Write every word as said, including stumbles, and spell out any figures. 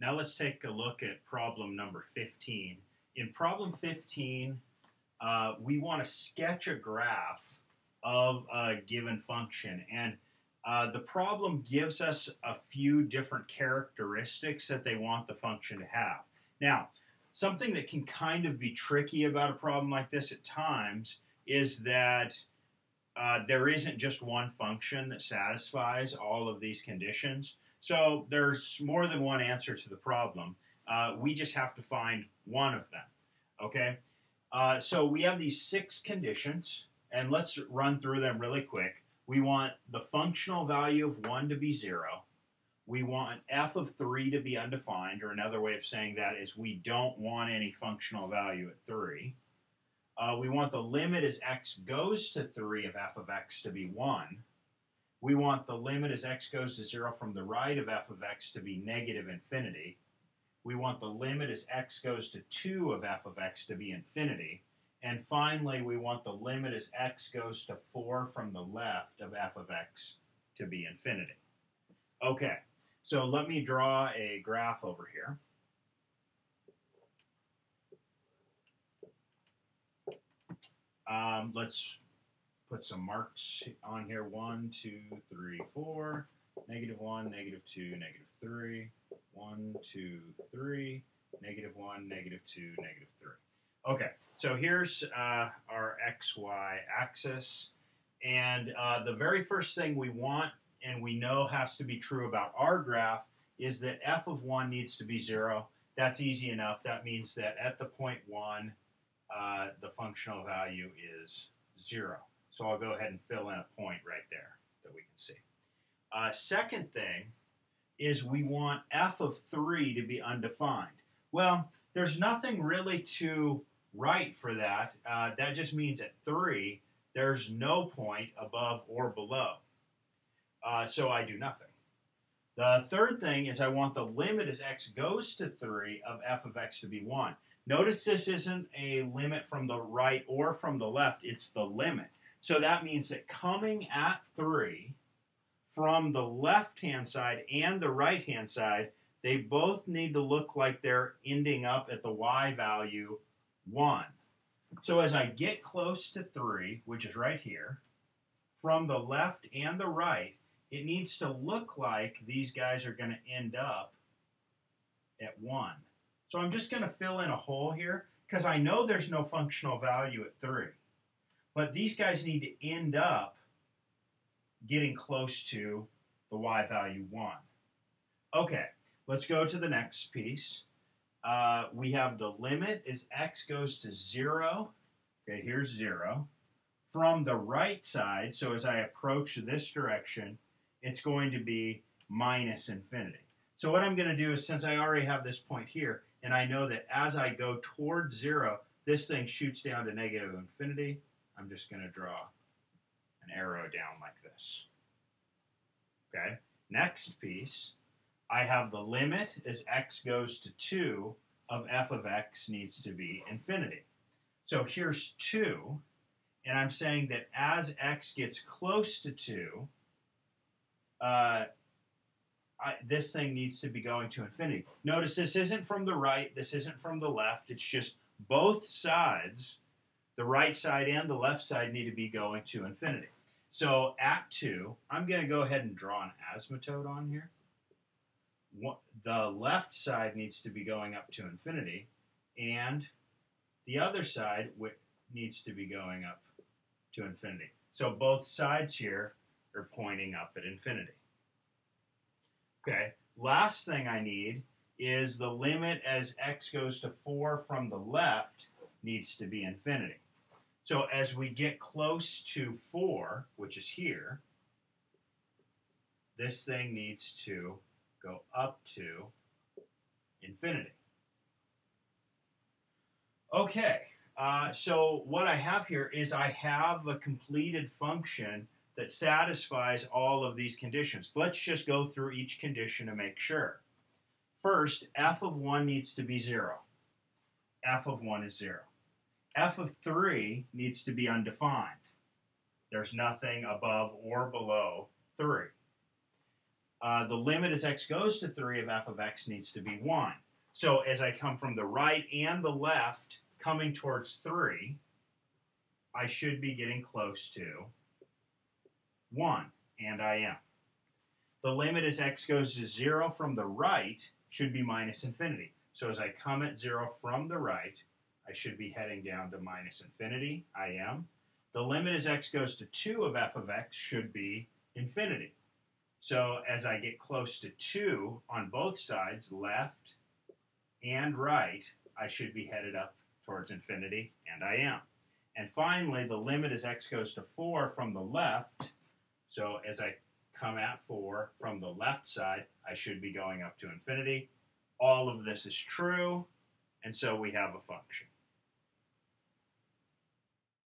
Now let's take a look at problem number fifteen. In problem fifteen, uh, we want to sketch a graph of a given function. And uh, the problem gives us a few different characteristics that they want the function to have. Now, something that can kind of be tricky about a problem like this at times is that uh, there isn't just one function that satisfies all of these conditions. So there's more than one answer to the problem. Uh, we just have to find one of them, okay? Uh, so we have these six conditions, and let's run through them really quick. We want the functional value of one to be zero. We want f of three to be undefined, or another way of saying that is we don't want any functional value at three. Uh, we want the limit as x goes to three of f of x to be one. We want the limit as x goes to zero from the right of f of x to be negative infinity. We want the limit as x goes to two of f of x to be infinity. And finally, we want the limit as x goes to four from the left of f of x to be infinity. Okay, so let me draw a graph over here. Um, let's put some marks on here. One, two, three, four. Negative one, negative two, negative three. One, two, three. Negative one, negative two, negative three. Okay, so here's uh, our x y axis. And uh, the very first thing we want and we know has to be true about our graph is that f of one needs to be zero. That's easy enough. That means that at the point one, uh, the functional value is zero. So I'll go ahead and fill in a point right there that we can see. Uh, second thing is we want f of three to be undefined. Well, there's nothing really to write for that. Uh, that just means at three, there's no point above or below. Uh, so I do nothing. The third thing is I want the limit as x goes to three of f of x to be one. Notice this isn't a limit from the right or from the left. It's the limit. So that means that coming at three from the left-hand side and the right-hand side, they both need to look like they're ending up at the y value one. So as I get close to three, which is right here, from the left and the right, it needs to look like these guys are going to end up at one. So I'm just going to fill in a hole here because I know there's no functional value at three. But these guys need to end up getting close to the y value one. Okay, let's go to the next piece. Uh, we have the limit as x goes to zero. Okay, here's zero. From the right side, so as I approach this direction, it's going to be minus infinity. So what I'm going to do is, since I already have this point here, and I know that as I go toward zero, this thing shoots down to negative infinity, I'm just going to draw an arrow down like this. Okay. Next piece, I have the limit as x goes to two of f of x needs to be infinity. So here's two. And I'm saying that as x gets close to two, uh, I, this thing needs to be going to infinity. Notice this isn't from the right, this isn't from the left, it's just both sides, the right side and the left side, need to be going to infinity. So at two, I'm going to go ahead and draw an asymptote on here. The left side needs to be going up to infinity, and the other side needs to be going up to infinity. So both sides here are pointing up at infinity. Okay, last thing I need is the limit as x goes to four from the left needs to be infinity. So as we get close to four, which is here, this thing needs to go up to infinity. Okay. Uh, so what I have here is I have a completed function that satisfies all of these conditions. Let's just go through each condition to make sure. First, f of one needs to be zero. F of one is zero. F of three needs to be undefined. There's nothing above or below three. uh, the limit as x goes to three of f of x needs to be one. So as I come from the right and the left coming towards three, I should be getting close to one, and I am. The limit as x goes to zero from the right should be minus infinity. So as I come at zero from the right, I should be heading down to minus infinity. I am. The limit as x goes to two of f of x should be infinity. So as I get close to two on both sides, left and right, I should be headed up towards infinity, and I am. And finally, the limit as x goes to four from the left, so as I come at four from the left side, I should be going up to infinity. All of this is true, and so we have a function.